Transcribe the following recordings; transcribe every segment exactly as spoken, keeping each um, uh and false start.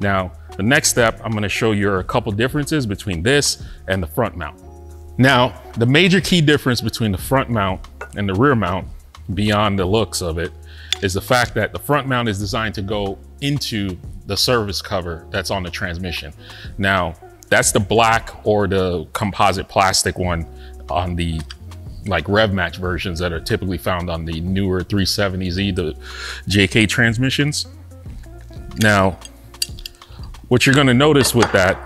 Now, the next step, I'm gonna show you a couple differences between this and the front mount. Now, the major key difference between the front mount and the rear mount, beyond the looks of it, is the fact that the front mount is designed to go into the service cover that's on the transmission. Now, that's the black or the composite plastic one on the like RevMatch versions that are typically found on the newer three seventy Z, the J K transmissions. Now, what you're gonna notice with that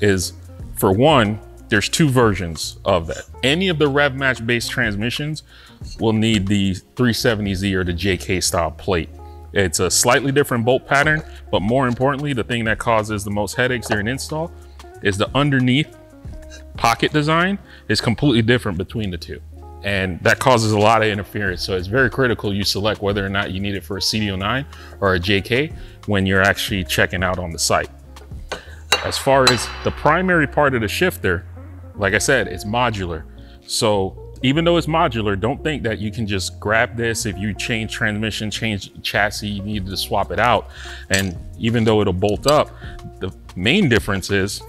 is, for one, there's two versions of that. Any of the RevMatch based transmissions will need the three seventy Z or the J K style plate. It's a slightly different bolt pattern, but more importantly, the thing that causes the most headaches during install is the underneath pocket design is completely different between the two. And that causes a lot of interference. So it's very critical you select whether or not you need it for a C D zero nine or a J K when you're actually checking out on the site. As far as the primary part of the shifter, like I said, it's modular. So even though it's modular, don't think that you can just grab this. If you change transmission, change chassis, you need to swap it out. And even though it'll bolt up, the main difference is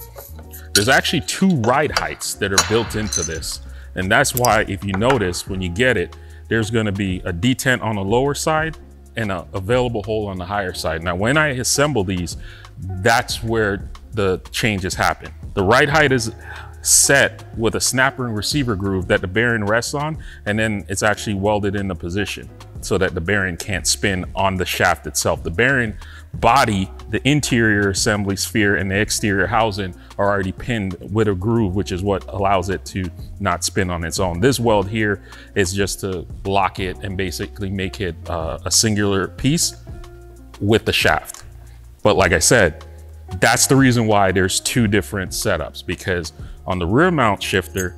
there's actually two ride heights that are built into this. And that's why, if you notice, when you get it, there's gonna be a detent on the lower side and an available hole on the higher side. Now, when I assemble these, that's where the changes happen. The ride height is set with a snapper and receiver groove that the bearing rests on, and then it's actually welded into position so that the bearing can't spin on the shaft itself. The bearing body, the interior assembly sphere, and the exterior housing are already pinned with a groove, which is what allows it to not spin on its own. This weld here is just to lock it and basically make it uh, a singular piece with the shaft. But like I said, that's the reason why there's two different setups, because on the rear mount shifter,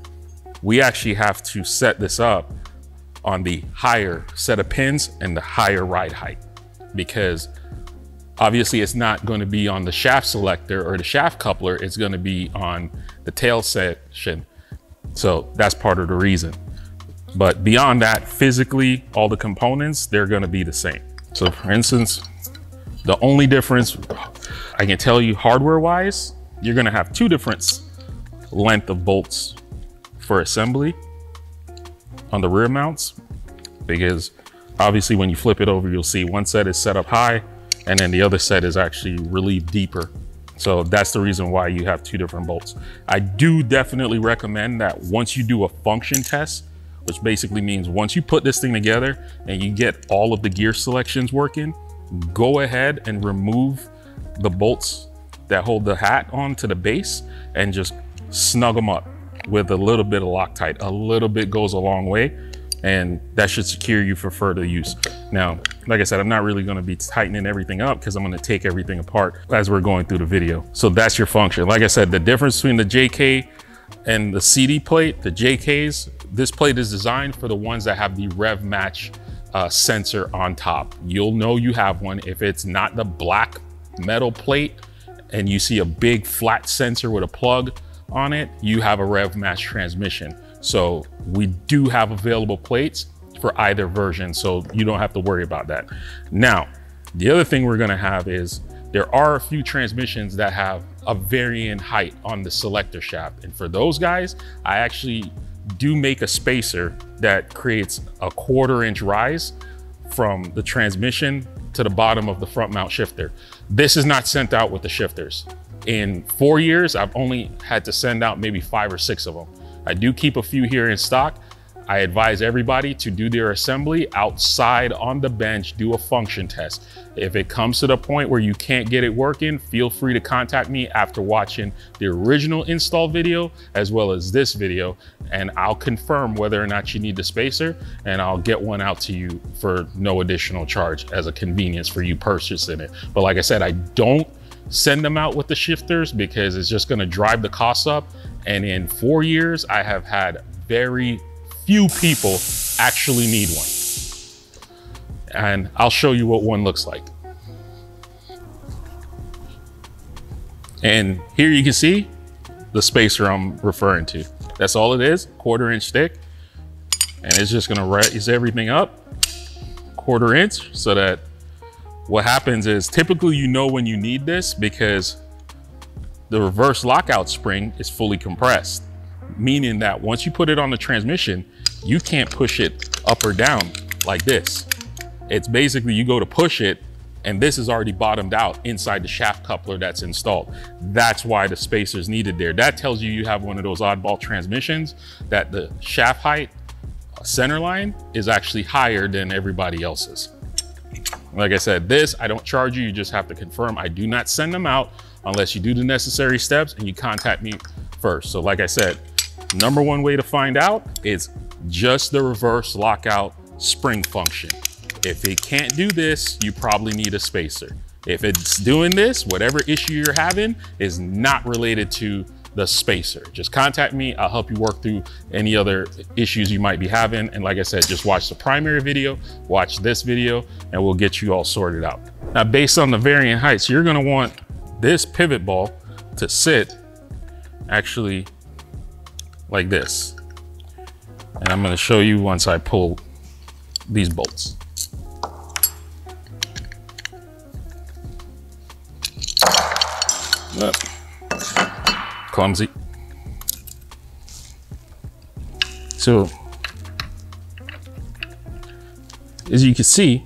we actually have to set this up on the higher set of pins and the higher ride height, because obviously it's not going to be on the shaft selector or the shaft coupler, it's going to be on the tail section. So that's part of the reason. But beyond that, physically, all the components, they're going to be the same. So for instance, the only difference I can tell you hardware wise, you're gonna have two different length of bolts for assembly on the rear mounts, because obviously when you flip it over, you'll see one set is set up high and then the other set is actually relieved deeper. So that's the reason why you have two different bolts. I do definitely recommend that once you do a function test, which basically means once you put this thing together and you get all of the gear selections working, go ahead and remove the bolts that hold the hat onto the base and just snug them up with a little bit of Loctite. A little bit goes a long way, and that should secure you for further use. Now, like I said, I'm not really gonna be tightening everything up because I'm gonna take everything apart as we're going through the video. So that's your function. Like I said, the difference between the J K and the C D plate, the J Ks, this plate is designed for the ones that have the RevMatch Uh, sensor on top. You'll know you have one if it's not the black metal plate and you see a big flat sensor with a plug on it, you have a RevMatch transmission. So we do have available plates for either version, so you don't have to worry about that. Now, the other thing we're gonna have is there are a few transmissions that have a varying height on the selector shaft. And for those guys, I actually do make a spacer that creates a quarter inch rise from the transmission to the bottom of the front mount shifter. This is not sent out with the shifters. In four years, I've only had to send out maybe five or six of them. I do keep a few here in stock. I advise everybody to do their assembly outside on the bench, do a function test. If it comes to the point where you can't get it working, feel free to contact me after watching the original install video, as well as this video, and I'll confirm whether or not you need the spacer, and I'll get one out to you for no additional charge as a convenience for you purchasing it. But like I said, I don't send them out with the shifters because it's just gonna drive the costs up. And in four years, I have had very few people actually need one. And I'll show you what one looks like. And here you can see the spacer I'm referring to. That's all it is, quarter inch thick. And it's just gonna raise everything up quarter inch so that what happens is typically you know when you need this because the reverse lockout spring is fully compressed, meaning that once you put it on the transmission, you can't push it up or down like this. It's basically you go to push it and this is already bottomed out inside the shaft coupler that's installed. That's why the spacer's needed there. That tells you you have one of those oddball transmissions that the shaft height center line is actually higher than everybody else's. Like I said, this, I don't charge you, you just have to confirm. I do not send them out unless you do the necessary steps and you contact me first. So like I said, number one way to find out is just the reverse lockout spring function. If it can't do this, you probably need a spacer. If it's doing this, whatever issue you're having is not related to the spacer. Just contact me, I'll help you work through any other issues you might be having. And like I said, just watch the primary video, watch this video, and we'll get you all sorted out. Now, based on the varying heights, you're gonna want this pivot ball to sit actually like this. And I'm gonna show you once I pull these bolts. Up. Clumsy. So, as you can see,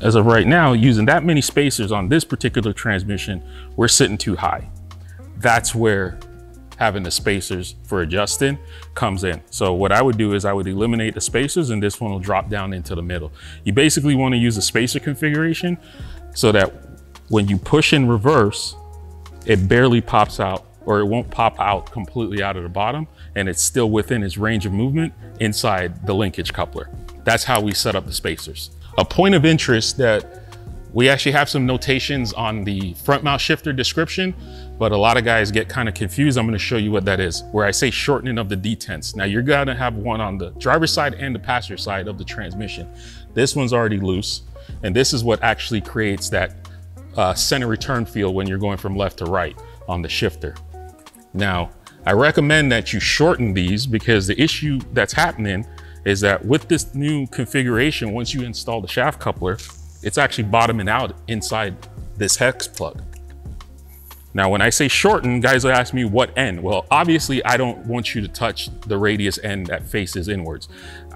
as of right now, using that many spacers on this particular transmission, we're sitting too high. That's where having the spacers for adjusting comes in. So what I would do is I would eliminate the spacers and this one will drop down into the middle. You basically want to use a spacer configuration so that when you push in reverse, it barely pops out, or it won't pop out completely out of the bottom, and it's still within its range of movement inside the linkage coupler. That's how we set up the spacers. A point of interest that we actually have some notations on the front mount shifter description, but a lot of guys get kind of confused. I'm gonna show you what that is, where I say shortening of the detents. Now you're gonna have one on the driver's side and the passenger side of the transmission. This one's already loose, and this is what actually creates that Uh, center return feel when you're going from left to right on the shifter. Now, I recommend that you shorten these because the issue that's happening is that with this new configuration, once you install the shaft coupler, it's actually bottoming out inside this hex plug. Now, when I say shorten, guys will ask me what end? Well, obviously I don't want you to touch the radius end that faces inwards.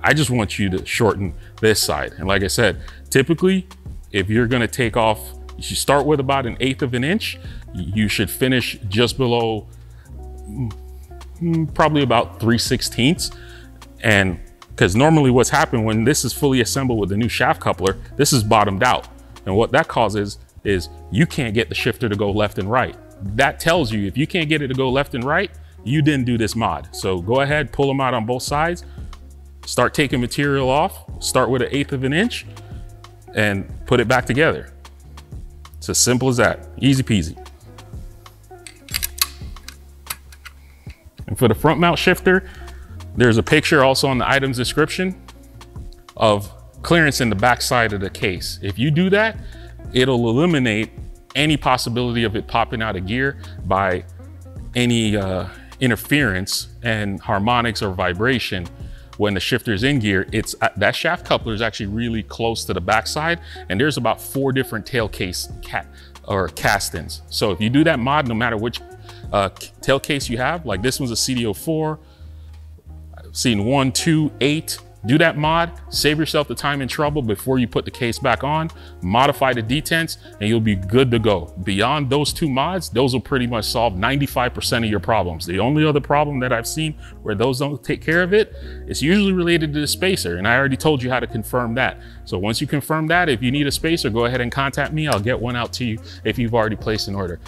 I just want you to shorten this side. And like I said, typically, if you're gonna take off, you should start with about an eighth of an inch. You should finish just below probably about three sixteenths. And because normally what's happened when this is fully assembled with the new shaft coupler, this is bottomed out. And what that causes is you can't get the shifter to go left and right. That tells you if you can't get it to go left and right, you didn't do this mod. So go ahead, pull them out on both sides, start taking material off, start with an eighth of an inch and put it back together. It's as simple as that, easy peasy. And for the front mount shifter, there's a picture also on the item's description of clearance in the back side of the case. If you do that, it'll eliminate any possibility of it popping out of gear by any uh, interference and harmonics or vibration. When the shifter's in gear, it's uh, that shaft coupler is actually really close to the backside, and there's about four different tail case cat or castings. So if you do that mod, no matter which uh, tail case you have, like this one's a C D zero four, I've seen one, two, eight. Do that mod, save yourself the time and trouble before you put the case back on, modify the detents, and you'll be good to go. Beyond those two mods, those will pretty much solve ninety-five percent of your problems. The only other problem that I've seen where those don't take care of it, it's usually related to the spacer, and I already told you how to confirm that. So once you confirm that, if you need a spacer, go ahead and contact me. I'll get one out to you if you've already placed an order.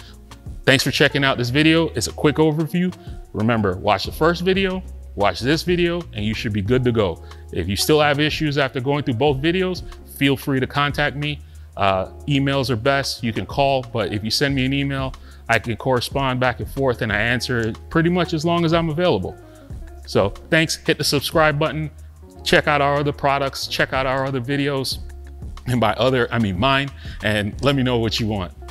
Thanks for checking out this video. It's a quick overview. Remember, watch the first video, watch this video, and you should be good to go. If you still have issues after going through both videos, feel free to contact me. Uh, emails are best, you can call, but if you send me an email, I can correspond back and forth and I answer pretty much as long as I'm available. So thanks, hit the subscribe button, check out our other products, check out our other videos, and by other, I mean mine, and let me know what you want.